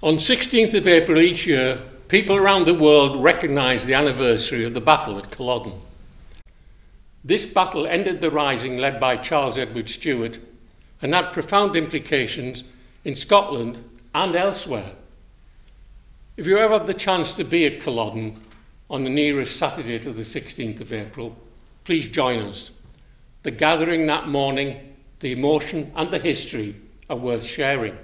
On 16th of April each year, people around the world recognised the anniversary of the battle at Culloden. This battle ended the rising led by Charles Edward Stuart and had profound implications in Scotland and elsewhere. If you ever have the chance to be at Culloden on the nearest Saturday to the 16th of April, please join us. The gathering that morning, the emotion and the history are worth sharing.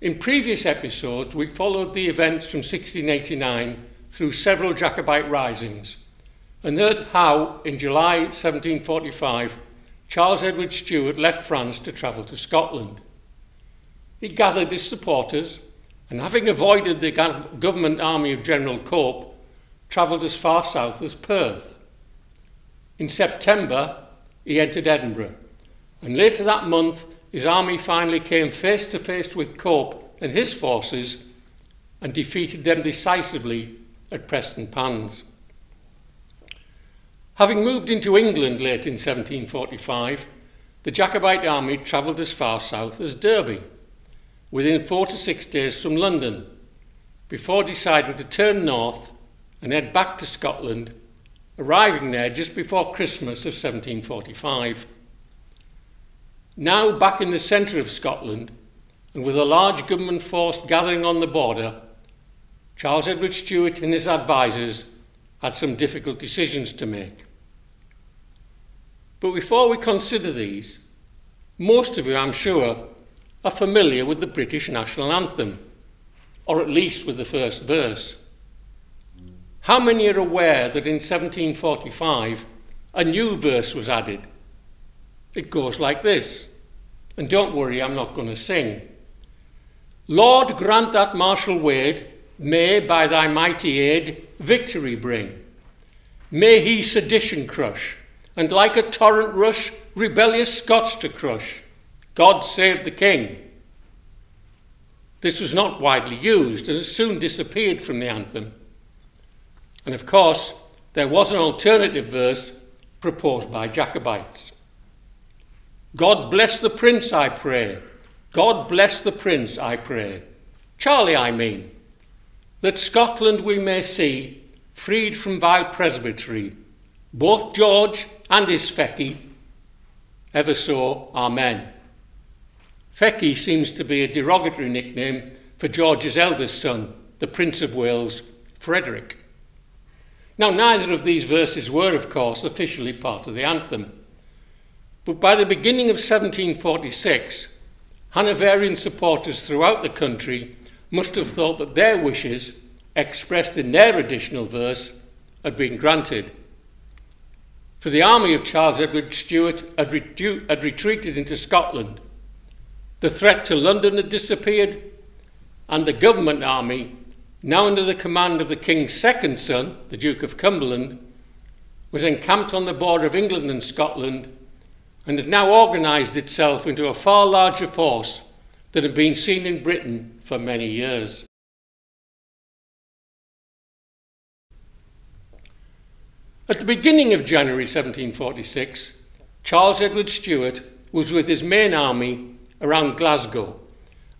In previous episodes, we followed the events from 1689 through several Jacobite risings and heard how, in July 1745, Charles Edward Stuart left France to travel to Scotland. He gathered his supporters and, having avoided the government army of General Cope, travelled as far south as Perth. In September, he entered Edinburgh, and later that month his army finally came face to face with Cope and his forces and defeated them decisively at Prestonpans. Having moved into England late in 1745, the Jacobite army travelled as far south as Derby, within 4 to 6 days from London, before deciding to turn north and head back to Scotland, arriving there just before Christmas of 1745. Now back in the centre of Scotland, and with a large government force gathering on the border, Charles Edward Stuart and his advisers had some difficult decisions to make. But before we consider these, most of you, I'm sure, are familiar with the British National Anthem, or at least with the first verse. How many are aware that in 1745 a new verse was added? It goes like this, and don't worry, I'm not going to sing. Lord, grant that Marshal Wade may, by thy mighty aid, victory bring. May he sedition crush, and like a torrent rush, rebellious Scots to crush. God save the King. This was not widely used, and it soon disappeared from the anthem. And of course, there was an alternative verse proposed by Jacobites. God bless the Prince, I pray. God bless the Prince, I pray. Charlie, I mean. That Scotland we may see, freed from vile presbytery. Both George and his Fecky. Ever so, amen. Fecky seems to be a derogatory nickname for George's eldest son, the Prince of Wales, Frederick. Now, neither of these verses were, of course, officially part of the anthem. But by the beginning of 1746, Hanoverian supporters throughout the country must have thought that their wishes, expressed in their additional verse, had been granted. For the army of Charles Edward Stuart had retreated into Scotland, the threat to London had disappeared, and the government army, now under the command of the King's second son, the Duke of Cumberland, was encamped on the border of England and Scotland, and had now organised itself into a far larger force than had been seen in Britain for many years. At the beginning of January 1746, Charles Edward Stuart was with his main army around Glasgow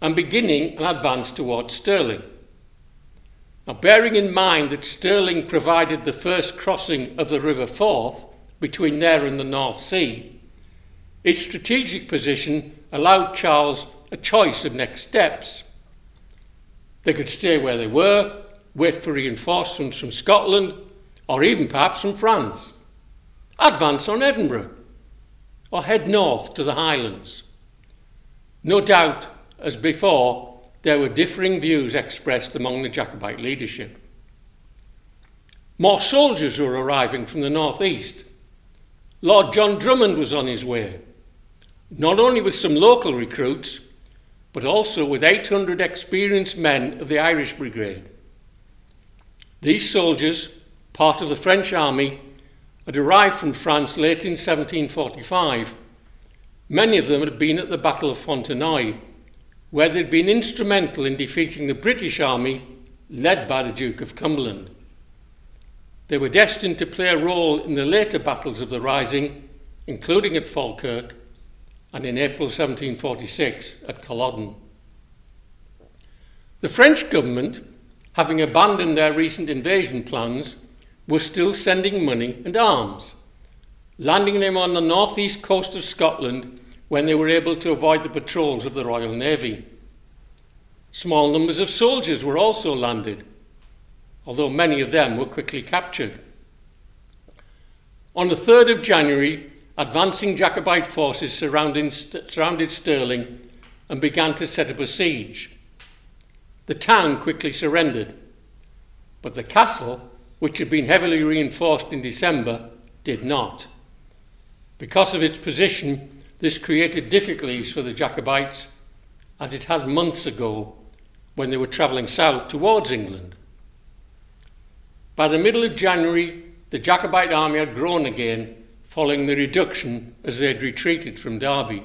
and beginning an advance towards Stirling. Now, bearing in mind that Stirling provided the first crossing of the River Forth between there and the North Sea, its strategic position allowed Charles a choice of next steps. They could stay where they were, wait for reinforcements from Scotland, or even perhaps from France, advance on Edinburgh, or head north to the Highlands. No doubt, as before, there were differing views expressed among the Jacobite leadership. More soldiers were arriving from the northeast. Lord John Drummond was on his way, not only with some local recruits, but also with 800 experienced men of the Irish Brigade. These soldiers, part of the French army, had arrived from France late in 1745. Many of them had been at the Battle of Fontenoy, where they'd been instrumental in defeating the British army led by the Duke of Cumberland. They were destined to play a role in the later battles of the Rising, including at Falkirk and in April 1746 at Culloden. The French government, having abandoned their recent invasion plans, were still sending money and arms, landing them on the northeast coast of Scotland when they were able to avoid the patrols of the Royal Navy. Small numbers of soldiers were also landed, although many of them were quickly captured. On the 3rd of January, advancing Jacobite forces surrounded Stirling and began to set up a siege. The town quickly surrendered, but the castle, which had been heavily reinforced in December, did not. Because of its position, this created difficulties for the Jacobites, as it had months ago when they were travelling south towards England. By the middle of January, the Jacobite army had grown again following the reduction as they had retreated from Derby.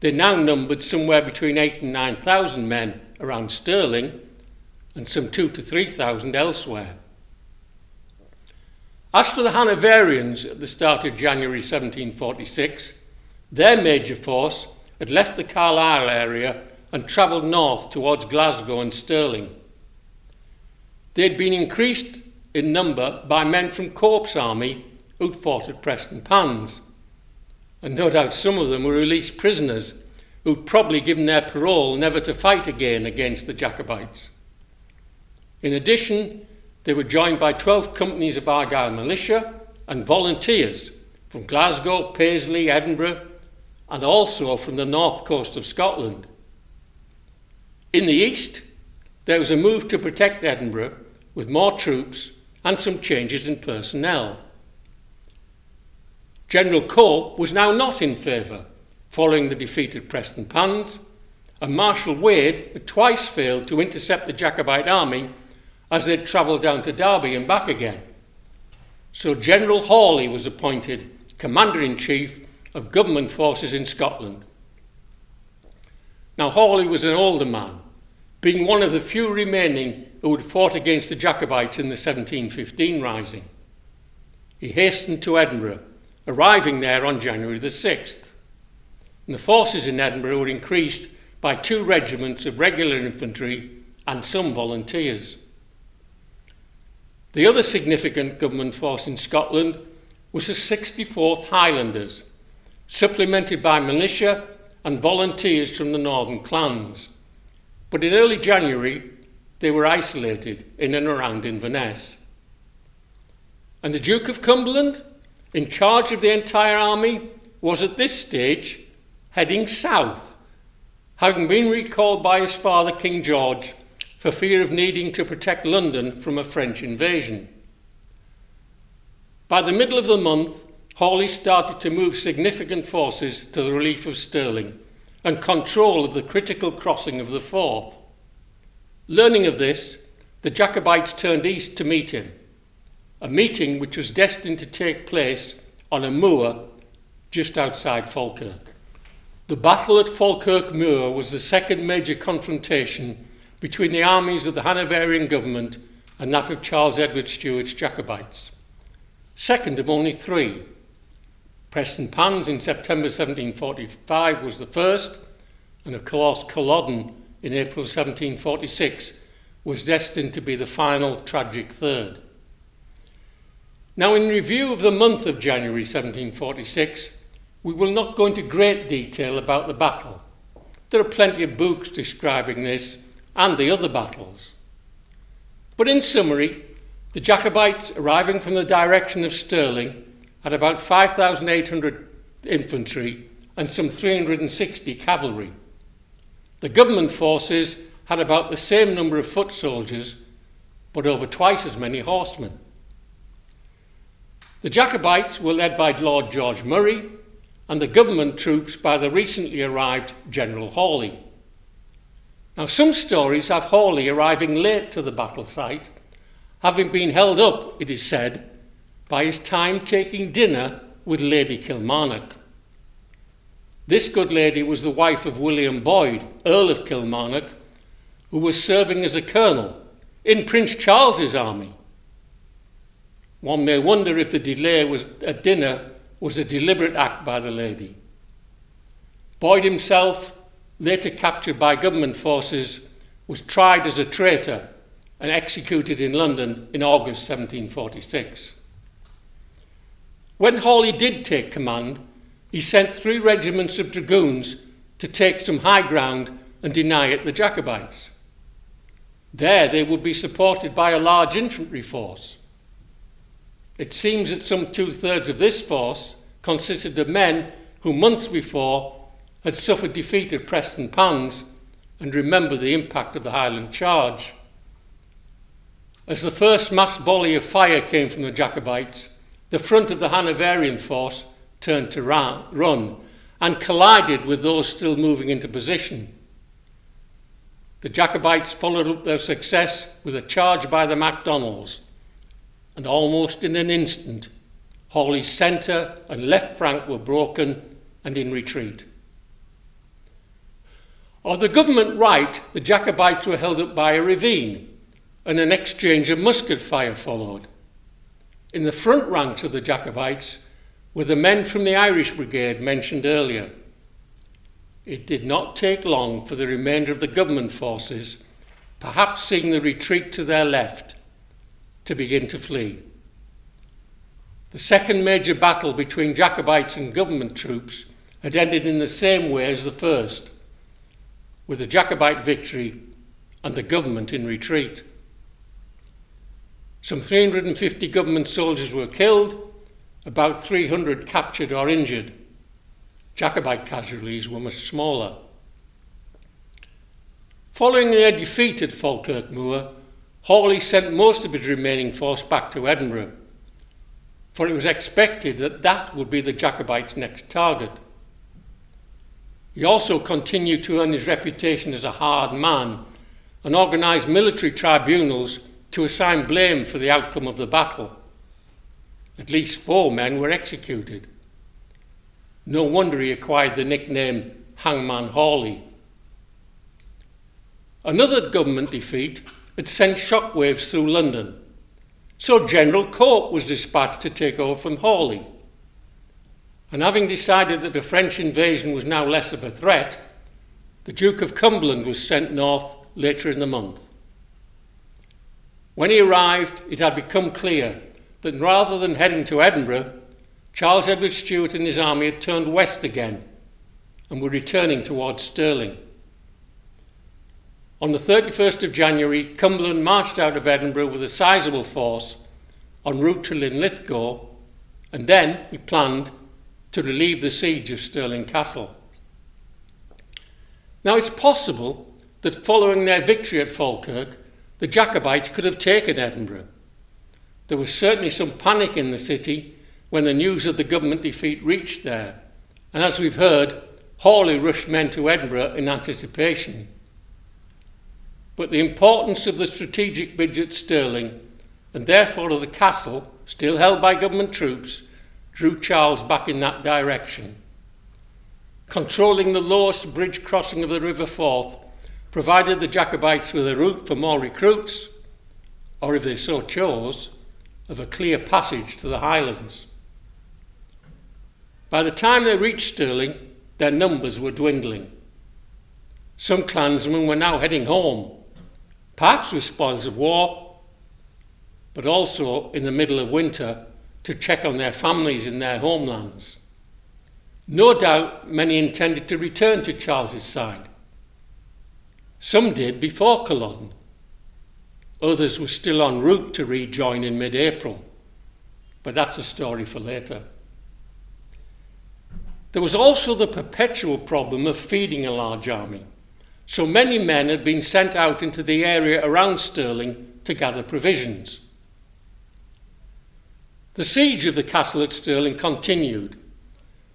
They now numbered somewhere between 8,000 and 9,000 men around Stirling and some 2,000 to 3,000 elsewhere. As for the Hanoverians at the start of January 1746, their major force had left the Carlisle area and travelled north towards Glasgow and Stirling. They had been increased in number by men from Cope's army who'd fought at Prestonpans, and no doubt some of them were released prisoners who'd probably given their parole never to fight again against the Jacobites. In addition, they were joined by 12 companies of Argyll militia and volunteers from Glasgow, Paisley, Edinburgh, and also from the north coast of Scotland. In the east, there was a move to protect Edinburgh with more troops and some changes in personnel. General Cope was now not in favour, following the defeat at Prestonpans, and Marshal Wade had twice failed to intercept the Jacobite army as they had travelled down to Derby and back again. So General Hawley was appointed Commander-in-Chief of government forces in Scotland. Now Hawley was an older man, being one of the few remaining who had fought against the Jacobites in the 1715 Rising. He hastened to Edinburgh, arriving there on January the 6th. And the forces in Edinburgh were increased by 2 regiments of regular infantry and some volunteers. The other significant government force in Scotland was the 64th Highlanders, supplemented by militia and volunteers from the northern clans. But in early January, they were isolated in and around Inverness. And the Duke of Cumberland, in charge of the entire army, was at this stage heading south, having been recalled by his father, King George, for fear of needing to protect London from a French invasion. By the middle of the month, Hawley started to move significant forces to the relief of Stirling and control of the critical crossing of the Forth. Learning of this, the Jacobites turned east to meet him, a meeting which was destined to take place on a moor just outside Falkirk. The battle at Falkirk Moor was the second major confrontation between the armies of the Hanoverian government and that of Charles Edward Stuart's Jacobites, second of only 3. Prestonpans in September 1745 was the first, and of course Culloden in April 1746 was destined to be the final tragic third. Now, in review of the month of January 1746, we will not go into great detail about the battle. There are plenty of books describing this and the other battles. But in summary, the Jacobites, arriving from the direction of Stirling, had about 5,800 infantry and some 360 cavalry. The government forces had about the same number of foot soldiers, but over twice as many horsemen. The Jacobites were led by Lord George Murray, and the government troops by the recently arrived General Hawley. Now, some stories have Hawley arriving late to the battle site, having been held up, it is said, by his time taking dinner with Lady Kilmarnock. This good lady was the wife of William Boyd, Earl of Kilmarnock, who was serving as a colonel in Prince Charles's army. One may wonder if the delay was at dinner was a deliberate act by the lady. Boyd himself, later captured by government forces, was tried as a traitor and executed in London in August 1746. When Hawley did take command, he sent 3 regiments of dragoons to take some high ground and deny it the Jacobites. There they would be supported by a large infantry force. It seems that some 2/3 of this force consisted of men who months before had suffered defeat at Prestonpans and remembered the impact of the Highland charge. As the first mass volley of fire came from the Jacobites, the front of the Hanoverian force turned to run and collided with those still moving into position. The Jacobites followed up their success with a charge by the MacDonalds, and almost in an instant, Hawley's centre and left flank were broken and in retreat. On the government right, the Jacobites were held up by a ravine, and an exchange of musket fire followed. In the front ranks of the Jacobites were the men from the Irish Brigade mentioned earlier. It did not take long for the remainder of the government forces, perhaps seeing the retreat to their left, to begin to flee. The second major battle between Jacobites and government troops had ended in the same way as the first, with a Jacobite victory and the government in retreat. Some 350 government soldiers were killed, about 300 captured or injured. Jacobite casualties were much smaller. Following their defeat at Falkirk Moor, Hawley sent most of his remaining force back to Edinburgh, for it was expected that that would be the Jacobites' next target. He also continued to earn his reputation as a hard man and organised military tribunals to assign blame for the outcome of the battle. At least 4 men were executed. No wonder he acquired the nickname Hangman Hawley. Another government defeat had sent shockwaves through London, so General Cope was dispatched to take over from Hawley. And having decided that the French invasion was now less of a threat, the Duke of Cumberland was sent north later in the month. When he arrived, it had become clear that rather than heading to Edinburgh, Charles Edward Stuart and his army had turned west again and were returning towards Stirling. On the 31st of January, Cumberland marched out of Edinburgh with a sizable force en route to Linlithgow, and then he planned to relieve the siege of Stirling Castle. Now it's possible that following their victory at Falkirk, the Jacobites could have taken Edinburgh. There was certainly some panic in the city when the news of the government defeat reached there, and as we've heard, Hawley rushed men to Edinburgh in anticipation. But the importance of the strategic bridge at Stirling, and therefore of the castle, still held by government troops, drew Charles back in that direction. Controlling the lowest bridge crossing of the River Forth provided the Jacobites with a route for more recruits, or if they so chose, of a clear passage to the Highlands. By the time they reached Stirling, their numbers were dwindling. Some clansmen were now heading home, perhaps with spoils of war, but also in the middle of winter to check on their families in their homelands. No doubt many intended to return to Charles's side. Some did before Culloden. Others were still en route to rejoin in mid-April, but that's a story for later. There was also the perpetual problem of feeding a large army. So many men had been sent out into the area around Stirling to gather provisions. The siege of the castle at Stirling continued,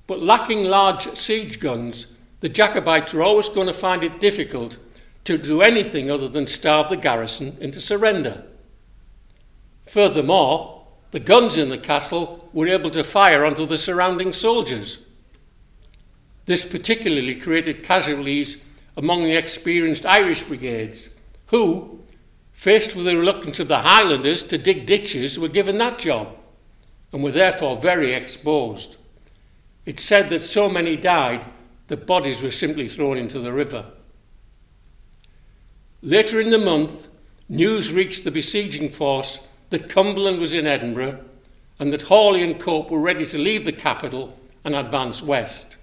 but lacking large siege guns, the Jacobites were always going to find it difficult to do anything other than starve the garrison into surrender. Furthermore, the guns in the castle were able to fire onto the surrounding soldiers. This particularly created casualties among the experienced Irish brigades, who, faced with the reluctance of the Highlanders to dig ditches, were given that job and were therefore very exposed. It's said that so many died that bodies were simply thrown into the river. Later in the month, news reached the besieging force that Cumberland was in Edinburgh and that Hawley and Cope were ready to leave the capital and advance west.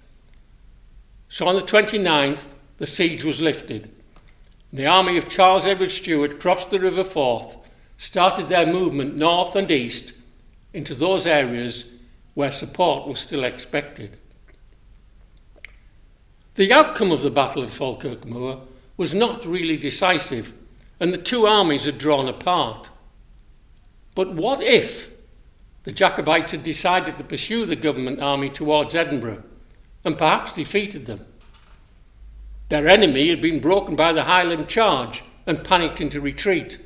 So on the 29th, the siege was lifted. The army of Charles Edward Stuart crossed the River Forth, started their movement north and east into those areas where support was still expected. The outcome of the Battle of Falkirk Moor was not really decisive, and the two armies had drawn apart. But what if the Jacobites had decided to pursue the government army towards Edinburgh and perhaps defeated them? Their enemy had been broken by the Highland charge and panicked into retreat.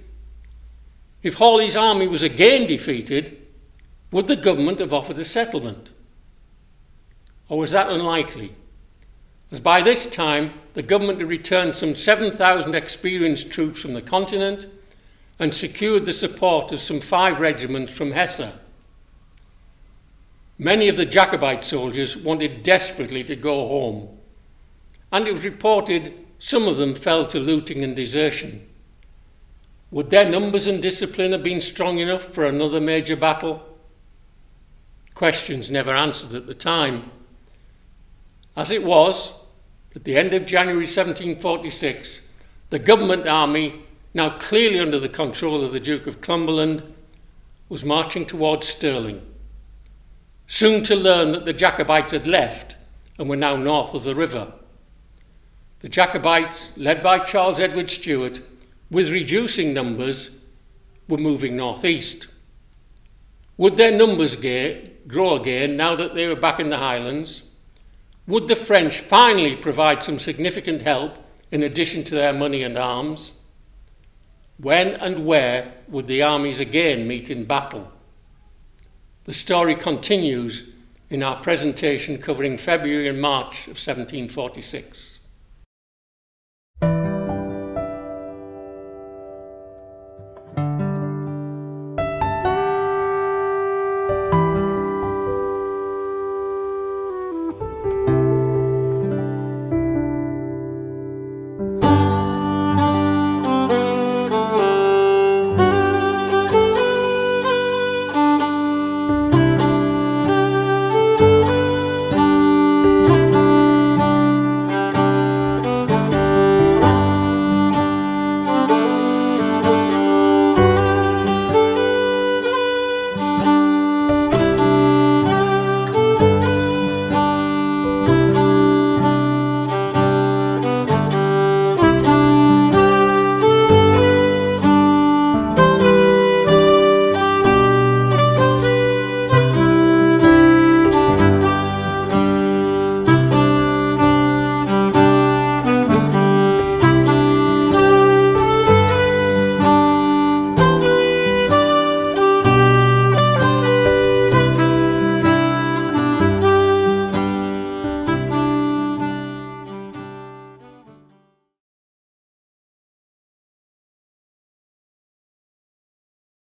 If Hawley's army was again defeated, would the government have offered a settlement? Or was that unlikely, as by this time the government had returned some 7,000 experienced troops from the continent and secured the support of some 5 regiments from Hesse? Many of the Jacobite soldiers wanted desperately to go home, and it was reported some of them fell to looting and desertion. Would their numbers and discipline have been strong enough for another major battle? Questions never answered at the time. As it was, at the end of January 1746, the government army, now clearly under the control of the Duke of Cumberland, was marching towards Stirling, soon to learn that the Jacobites had left and were now north of the river. The Jacobites, led by Charles Edward Stuart, with reducing numbers, were moving northeast. Would their numbers grow again now that they were back in the Highlands? Would the French finally provide some significant help in addition to their money and arms? When and where would the armies again meet in battle? The story continues in our presentation covering February and March of 1746.